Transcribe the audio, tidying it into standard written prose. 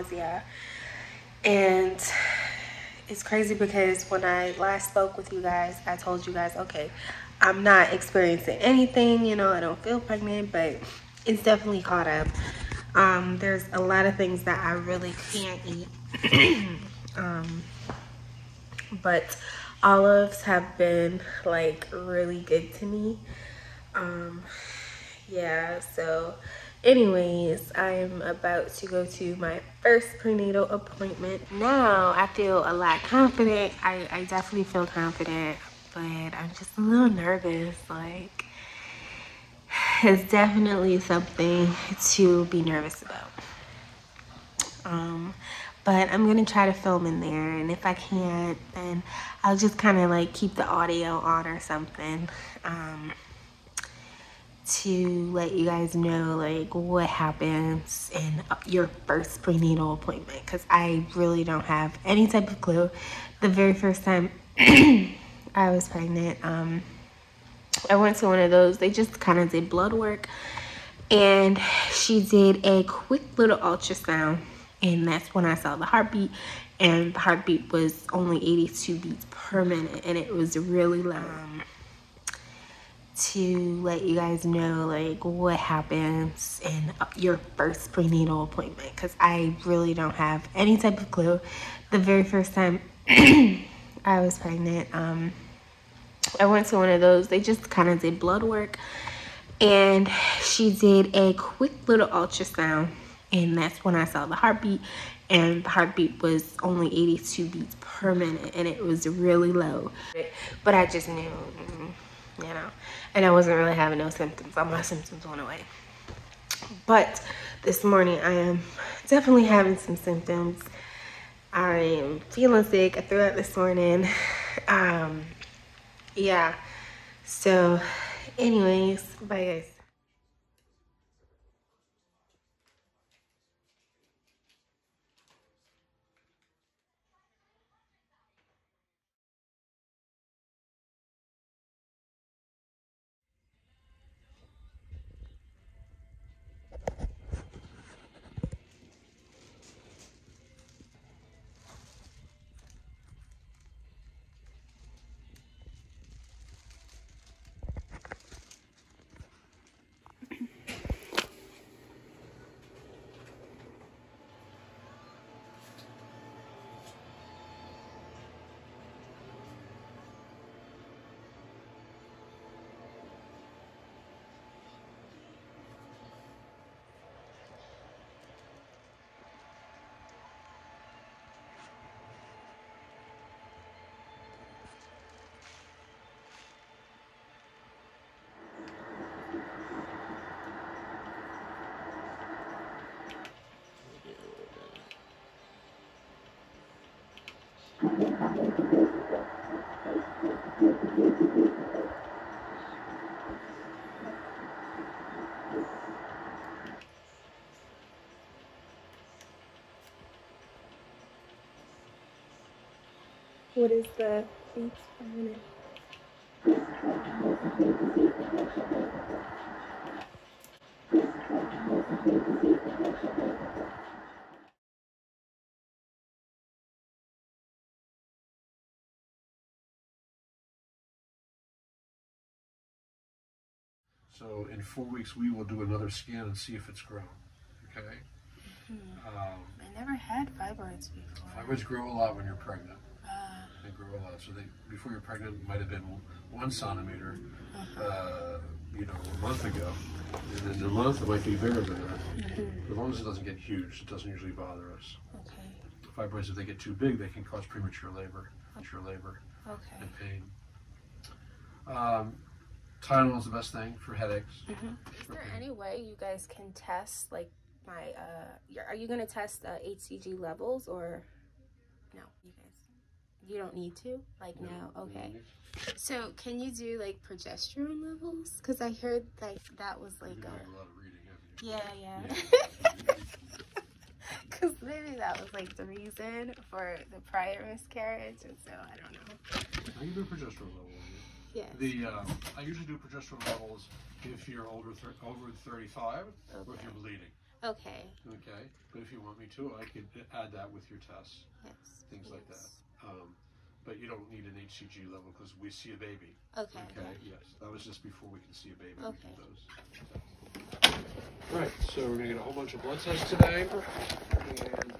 nausea. And it's crazy because when I last spoke with you guys, I told you guys, okay, I'm not experiencing anything, you know, I don't feel pregnant, but it's definitely caught up. There's a lot of things that I really can't eat. But olives have been like really good to me. Yeah, so anyways, I am about to go to my first prenatal appointment. Now I feel a lot confident. I definitely feel confident, but I'm just a little nervous. Like, it's definitely something to be nervous about. But I'm gonna try to film in there, and if I can't, then I'll just kind of like keep the audio on or something, to let you guys know like what happens in your first prenatal appointment, because I really don't have any type of clue. The very first time I was pregnant, I went to one of those, they just kind of did blood work, and she did a quick little ultrasound, and that's when I saw the heartbeat, and the heartbeat was only 82 beats per minute, and it was really loud. To let you guys know like what happens in your first prenatal appointment, because I really don't have any type of clue. The very first time I was pregnant, I went to one of those, they just kind of did blood work, and she did a quick little ultrasound, and that's when I saw the heartbeat, and the heartbeat was only 82 beats per minute, and it was really low. But I just knew, you know, and I wasn't really having no symptoms. All my symptoms went away. But this morning I am definitely having some symptoms. I am feeling sick. I threw up this morning. Yeah, so anyways, bye guys. What is the beats per minute? So in 4 weeks, we will do another scan and see if it's grown, okay? Mm-hmm. I never had fibroids before. Fibroids grow a lot when you're pregnant. They grow a lot. So they, before you're pregnant, it might have been 1 centimeter, you know, a month ago. And in a month, it might be bigger than that. Mm-hmm. As long as it doesn't get huge, it doesn't usually bother us. Okay. The fibroids, if they get too big, they can cause premature labor, okay, and pain. Tylenol is the best thing for headaches. Mm-hmm. Is there any way you guys can test, like, my, are you going to test HCG levels, or no, you guys? You don't need to? Like, no? Okay. So, can you do, like, progesterone levels? Because I heard, like, that was, like, a lot of reading, have you? Yeah. Because maybe that was, like, the reason for the prior miscarriage, and so, I don't know. I can do progesterone levels. Yeah. I usually do progesterone levels if you're over 35, okay, or if you're bleeding. Okay. Okay, but if you want me to, I could add that with your tests. Yes. Things please. Like that. But you don't need an HCG level because we see a baby. Okay. Okay, yes. That was just before we can see a baby. Okay. We do those. All right, so we're going to get a whole bunch of blood tests today. And